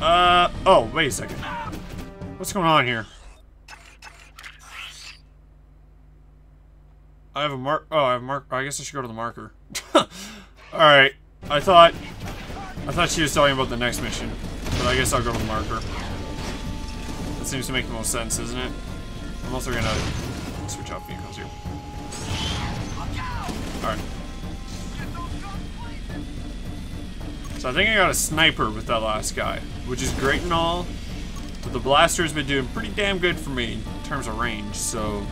Oh, wait a second. What's going on here? I have a mark. Oh, I have a mark. I guess I should go to the marker. Alright. I thought she was talking about the next mission. But I guess I'll go to the marker. That seems to make the most sense, isn't it? I'm also gonna switch out vehicles here. Alright. So I think I got a sniper with that last guy, which is great and all, but the blaster's been doing pretty damn good for me in terms of range, so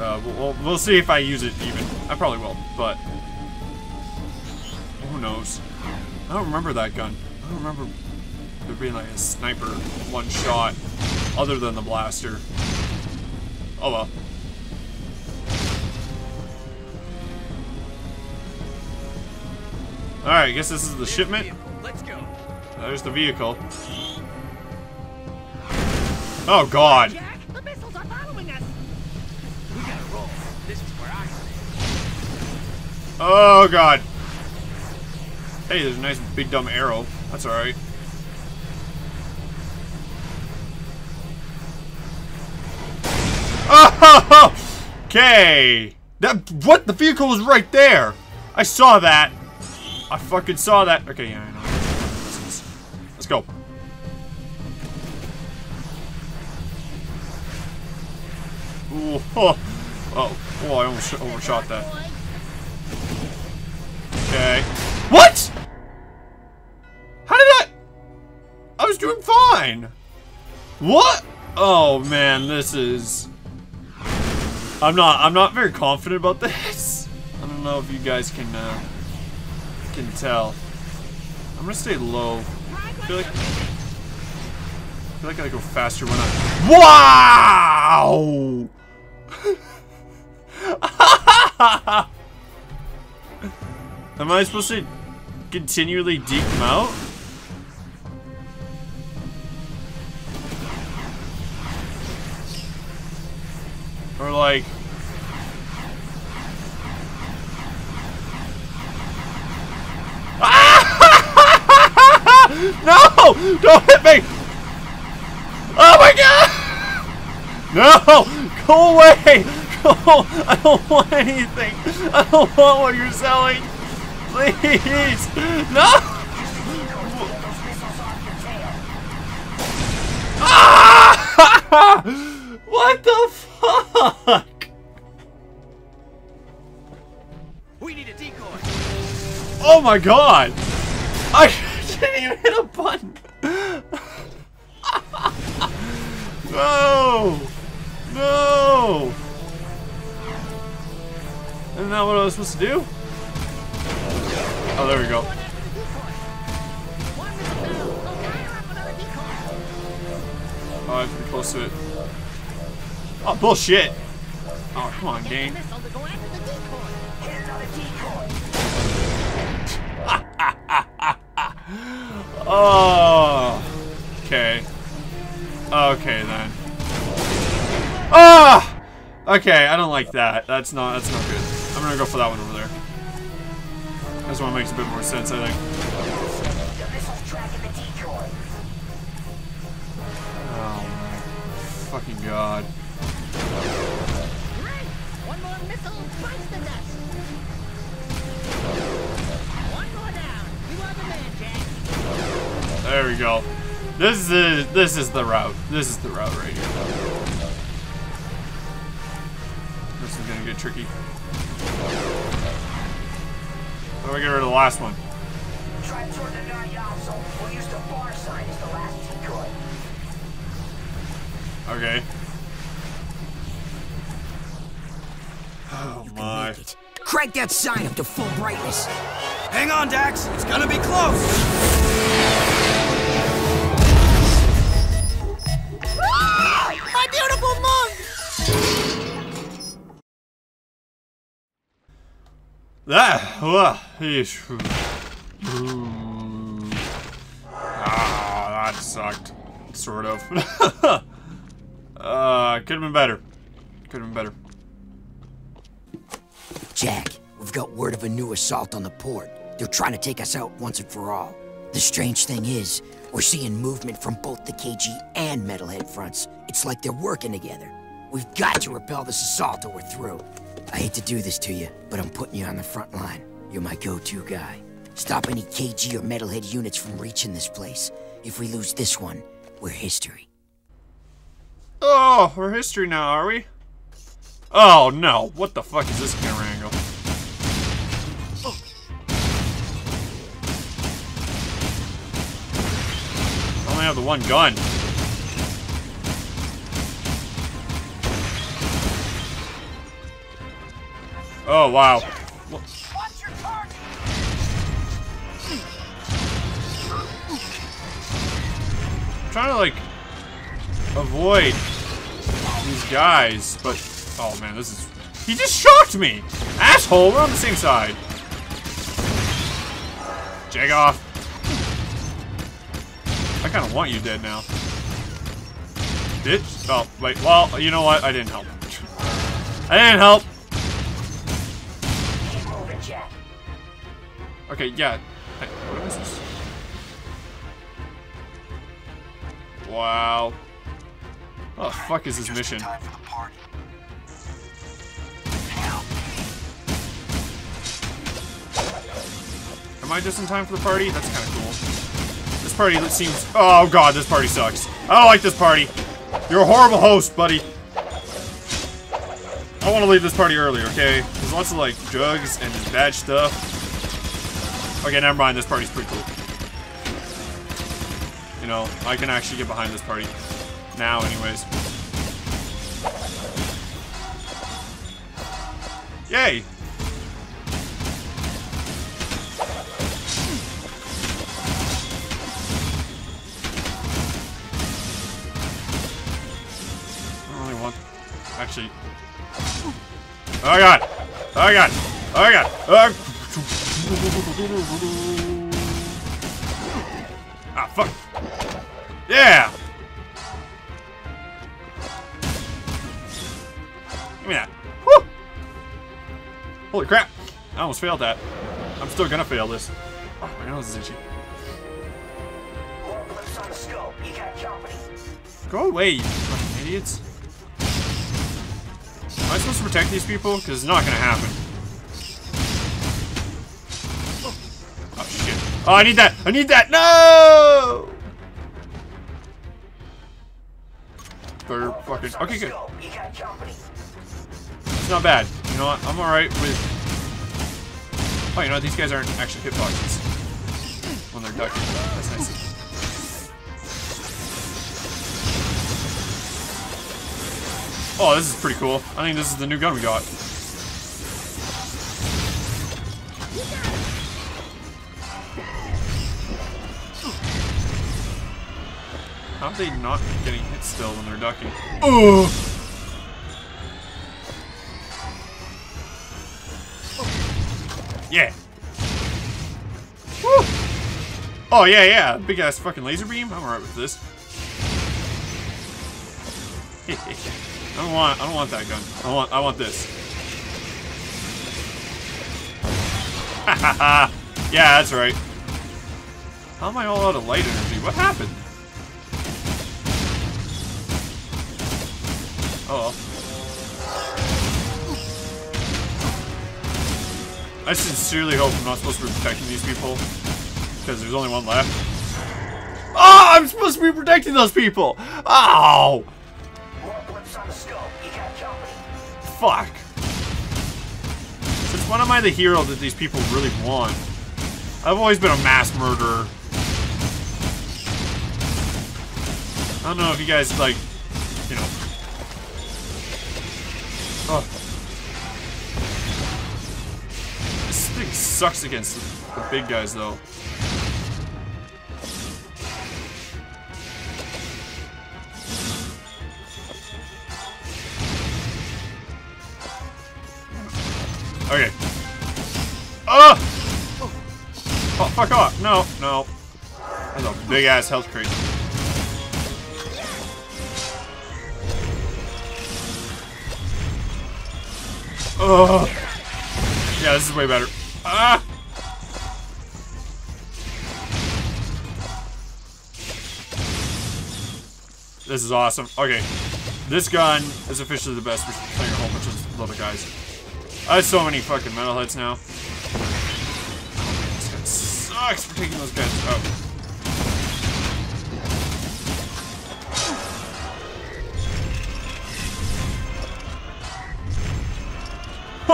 we'll see if I use it even. I probably will, but who knows? I don't remember that gun. I don't remember there being like a sniper one shot other than the blaster. Oh well. Alright, I guess this is the shipment. Let's go. There's the vehicle. Oh god. Jack, the missiles are following us. We gotta roll. This is where I live. Oh god. Hey, there's a nice big dumb arrow. That's alright. Oh! Okay. What? The vehicle was right there. I saw that. I fucking saw that. Okay, yeah, I know. Let's go. Ooh, oh, oh, I almost overshot that. Okay. What? How did I? I was doing fine. What? Oh man, this is. I'm not very confident about this. I don't know if you guys can tell. I'm gonna stay low. I feel like I gotta go faster when I. Wow! Am I supposed to continually deke them out? Or like. No! Don't hit me! Oh my god! No! Go away! Go! I don't want anything! I don't want what you're selling! Please! No! Ah! What the fuck? We need a decoy! Oh my god! I didn't even hit a button. No, no. Isn't that what I was supposed to do? Oh, there we go. Oh, I have to be close to it. Oh, bullshit. Oh, come on, game. Oh, okay. Okay then. Ah! Okay, I don't like that. That's not good. I'm gonna go for that one over there. This one makes a bit more sense, I think. Oh my fucking god. One more missile bites the dust. One more down. You are the man, Jack. There we go. This is the route. This is the route right here. This is gonna get tricky. How do I get rid of the last one? Okay. Oh my! Crank that sign up to full brightness. Hang on, Dax. It's gonna be close. My beautiful mug! That sucked. Sort of. Could have been better. Could have been better. Jack, we've got word of a new assault on the port. They're trying to take us out once and for all. The strange thing is, We're seeing movement from both the KG and Metalhead fronts. It's like they're working together. We've got to repel this assault or we're through. I hate to do this to you, but I'm putting you on the front line. You're my go-to guy. Stop any KG or Metalhead units from reaching this place. If we lose this one, we're history. Oh, we're history now, are we? Oh no, what the fuck is this camera angle? I only have the one gun. Oh wow. I'm trying to like avoid these guys, but oh man, this is... He just shocked me! Asshole, we're on the same side. Jag off. I kind of want you dead now. Bitch. Oh, wait, well, you know what? I didn't help. I didn't help. Okay, yeah. Hey, what is this? Wow. What the fuck is this mission? Am I just in time for the party? That's kind of cool. This party seems... Oh god, this party sucks. I don't like this party. You're a horrible host, buddy. I want to leave this party early, okay? There's lots of, like, drugs and bad stuff. Okay, never mind. This party's pretty cool. You know, I can actually get behind this party. Now, anyways. Yay! I don't really want... Actually... Oh god! Oh god! Oh god! Oh. Ah, fuck! Yeah! Give me that. Woo! Holy crap! I almost failed that. I'm still gonna fail this. Oh, my nose is itchy. Go away, you fucking idiots. Am I supposed to protect these people? Because it's not gonna happen. Oh, shit. Oh, I need that! I need that! No! They're fucking... Okay, good. It's not bad. You know what? I'm alright with... Oh, you know what? These guys aren't actually hitboxes when they're ducking. That's nice. Oh, this is pretty cool. I think this is the new gun we got. How are they not getting hit still when they're ducking? Ooh! Yeah! Woo! Oh, yeah, yeah! Big ass fucking laser beam? I'm alright with this. I don't want that gun. I want this. Ha ha ha! Yeah, that's right. How am I all out of light energy? What happened? Oh. I sincerely hope I'm not supposed to be protecting these people, because there's only one left. Oh, I'm supposed to be protecting those people! Ow! Fuck. Since when am I the hero that these people really want? I've always been a mass murderer. I don't know if you guys, like, you know. Ugh. This thing sucks against the big guys, though. Okay. Oh! Oh, fuck off. No, no. That's a big ass health crate. Oh! Yeah, this is way better. Ah! This is awesome. Okay. This gun is officially the best for playing a whole bunch of little guys. I have so many fucking metalheads now. This gun sucks for taking those guys out.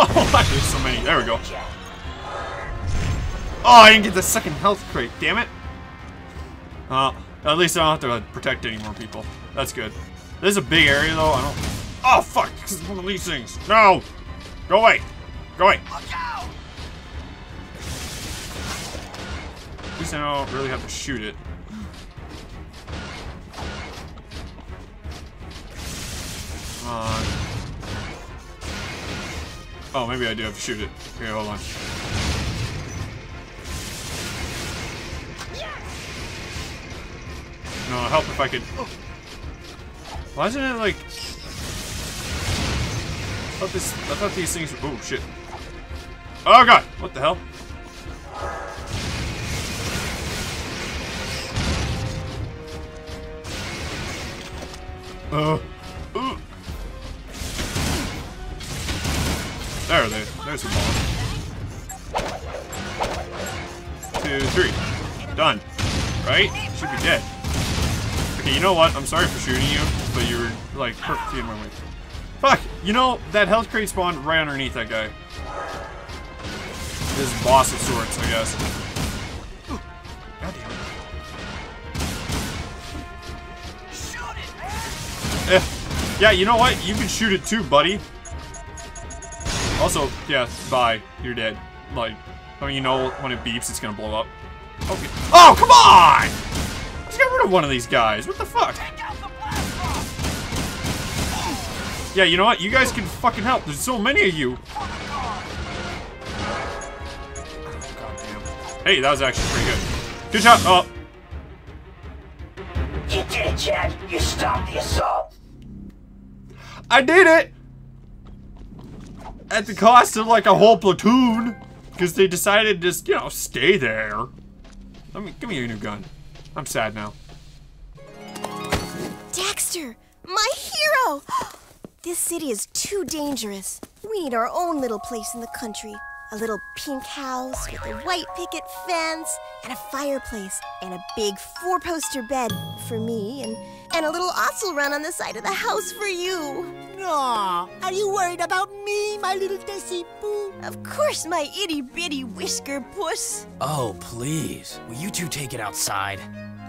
Oh. There's so many. There we go. Oh, I didn't get the second health crate. Damn it. At least I don't have to protect any more people. That's good. This is a big area, though. I don't... Oh, fuck. This is one of these things. No. Go away. Go away. At least I don't really have to shoot it. Come on. Oh, maybe I do have to shoot it. Okay, hold on. No, help if I could... Why isn't it like... I thought these things were... Oh, shit. Oh, God! What the hell? Ooh. There they. There's the ball. 2, 3. Done. Right? Should be dead. Okay, you know what? I'm sorry for shooting you, but you were, like, perfectly in my way. Fuck! You know, that health crate spawned right underneath that guy. This boss of sorts, I guess. Ooh. God damn it. Shoot it, man! Yeah, you know what? You can shoot it too, buddy. Also, yeah, bye. You're dead. Like, I mean, you know when it beeps, it's gonna blow up. Okay. Oh, come on! Let's get rid of one of these guys. What the fuck? Yeah, you know what? You guys can fucking help. There's so many of you. Oh, goddamn. Hey, that was actually pretty good. Good job. Oh. You did it, Chad. You stopped the assault. I did it! At the cost of like a whole platoon, because they decided to just, you know, stay there. Let me give me your new gun. I'm sad now. Dexter, my hero! This city is too dangerous. We need our own little place in the country. A little pink house with a white picket fence and a fireplace and a big 4-poster bed for me and a little osel run on the side of the house for you. Aw, are you worried about me, my little Desi Boo? Of course, my itty-bitty whisker puss. Oh, please. Will you two take it outside?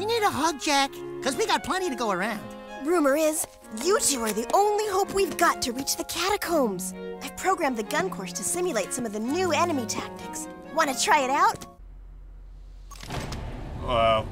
You need a hug, Jack, because we got plenty to go around. Rumor is, you two are the only hope we've got to reach the catacombs. I've programmed the gun course to simulate some of the new enemy tactics. Want to try it out? Wow.